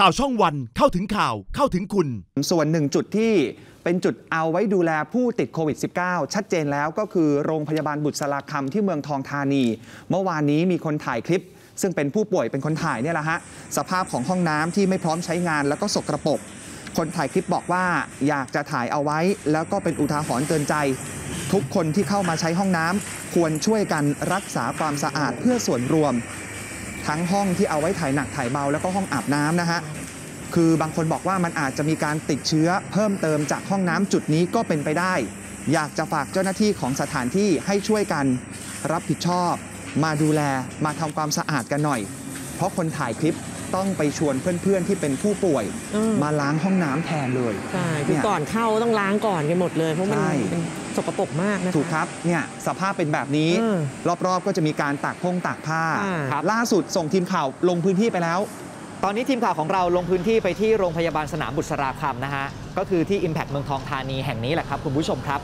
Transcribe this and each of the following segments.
ข่าวช่องวันเข้าถึงข่าวเข้าถึงคุณส่วนหนึ่งจุดที่เป็นจุดเอาไว้ดูแลผู้ติดโควิด -19 ชัดเจนแล้วก็คือโรงพยาบาลบุษราคำที่เมืองทองธานีเมื่อวานนี้มีคนถ่ายคลิปซึ่งเป็นผู้ป่วยเป็นคนถ่ายเนี่ยแหละฮะสภาพของห้องน้ำที่ไม่พร้อมใช้งานแล้วก็สกปรกคนถ่ายคลิปบอกว่าอยากจะถ่ายเอาไว้แล้วก็เป็นอุทาหรณ์เตือนใจทุกคนที่เข้ามาใช้ห้องน้ำควรช่วยกันรักษาความสะอาดเพื่อส่วนรวมทั้งห้องที่เอาไว้ถ่ายหนักถ่ายเบาแล้วก็ห้องอาบน้ำนะฮะคือบางคนบอกว่ามันอาจจะมีการติดเชื้อเพิ่มเติมจากห้องน้ำจุดนี้ก็เป็นไปได้อยากจะฝากเจ้าหน้าที่ของสถานที่ให้ช่วยกันรับผิดชอบมาดูแลมาทำความสะอาดกันหน่อยเพราะคนถ่ายคลิปต้องไปชวนเพื่อนๆที่เป็นผู้ป่วยมาล้างห้องน้ำแทนเลยใช่คือก่อนเข้าต้องล้างก่อนกันหมดเลยเพราะมันสกปรกมากนะคะถูกครับเนี่ยสภาพเป็นแบบนี้รอบๆก็จะมีการตากผ้าล่าสุดส่งทีมข่าวลงพื้นที่ไปแล้วตอนนี้ทีมข่าวของเราลงพื้นที่ไปที่โรงพยาบาลสนามบุษราคำนะฮะก็คือที่ Impact เมืองทองธานีแห่งนี้แหละครับคุณผู้ชมครับ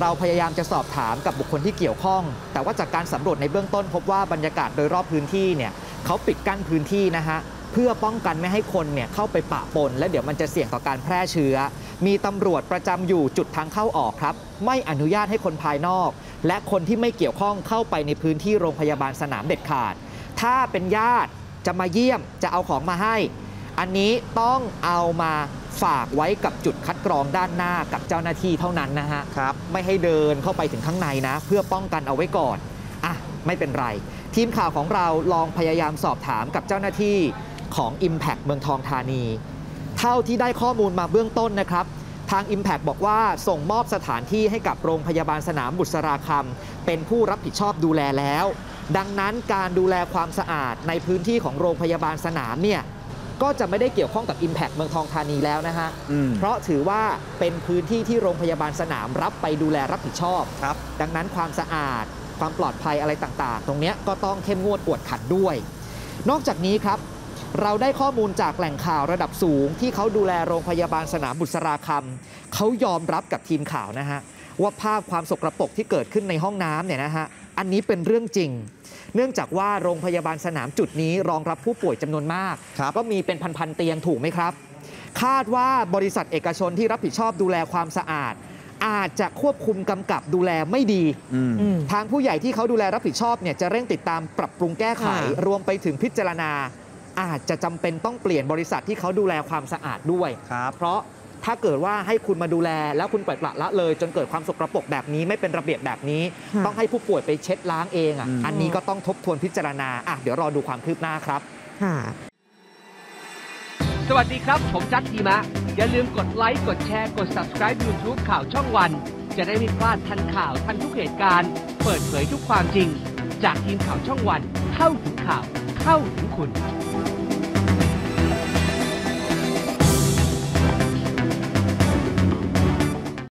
เราพยายามจะสอบถามกับบุคคลที่เกี่ยวข้องแต่ว่าจากการสำรวจในเบื้องต้นพบว่าบรรยากาศโดยรอบพื้นที่เนี่ยเขาปิดกั้นพื้นที่นะฮะเพื่อป้องกันไม่ให้คนเนี่ยเข้าไปปะปนและเดี๋ยวมันจะเสี่ยงต่อการแพร่เชื้อมีตำรวจประจำอยู่จุดทางเข้าออกครับไม่อนุญาตให้คนภายนอกและคนที่ไม่เกี่ยวข้องเข้าไปในพื้นที่โรงพยาบาลสนามเด็ดขาดถ้าเป็นญาติจะมาเยี่ยมจะเอาของมาให้อันนี้ต้องเอามาฝากไว้กับจุดคัดกรองด้านหน้ากับเจ้าหน้าที่เท่านั้นนะฮะครับไม่ให้เดินเข้าไปถึงข้างในนะเพื่อป้องกันเอาไว้ก่อนอ่ะไม่เป็นไรทีมข่าวของเราลองพยายามสอบถามกับเจ้าหน้าที่ของ Impact เมืองทองธานีเท่าที่ได้ข้อมูลมาเบื้องต้นนะครับทาง Impact บอกว่าส่งมอบสถานที่ให้กับโรงพยาบาลสนามบุษราคำเป็นผู้รับผิดชอบดูแลแล้วดังนั้นการดูแลความสะอาดในพื้นที่ของโรงพยาบาลสนามเนี่ยก็จะไม่ได้เกี่ยวข้องกับ Impact เมืองทองธานีแล้วนะฮะเพราะถือว่าเป็นพื้นที่ที่โรงพยาบาลสนามรับไปดูแลรับผิดชอบครับดังนั้นความสะอาดความปลอดภัยอะไรต่างๆตรงนี้ก็ต้องเข้มงวดกวดขันด้วยนอกจากนี้ครับเราได้ข้อมูลจากแหล่งข่าวระดับสูงที่เขาดูแลโรงพยาบาลสนามบุษราคำเขายอมรับกับทีมข่าวนะฮะว่าภาพความสกปรกที่เกิดขึ้นในห้องน้ำเนี่ยนะฮะอันนี้เป็นเรื่องจริงเนื่องจากว่าโรงพยาบาลสนามจุดนี้รองรับผู้ป่วยจำนวนมากก็มีเป็นพันๆเตียงถูกไหมครับคาดว่าบริษัทเอกชนที่รับผิดชอบดูแลความสะอาดอาจจะควบคุมกำกับดูแลไม่ดีทางผู้ใหญ่ที่เขาดูแลรับผิดชอบเนี่ยจะเร่งติดตามปรับปรุงแก้ไขรวมไปถึงพิจารณาอาจจะจำเป็นต้องเปลี่ยนบริษัทที่เขาดูแลความสะอาดด้วยเพราะถ้าเกิดว่าให้คุณมาดูแลแล้วคุณปล่อยปละละเลยจนเกิดความสกปรกแบบนี้ไม่เป็นระเบียบแบบนี้ต้องให้ผู้ป่วยไปเช็ดล้างเองอันนี้ก็ต้องทบทวนพิจารณาเดี๋ยวรอดูความคืบหน้าครับสวัสดีครับผมจัดทีมะอย่าลืมกดไลค์กดแชร์กด subscribe YouTube ข่าวช่องวันจะได้ไม่พลาดทันข่าวทันทุกเหตุการณ์เปิดเผยทุกความจริงจากทีมข่าวช่องวันเข้าถึงข่าวเข้าถึงคุณ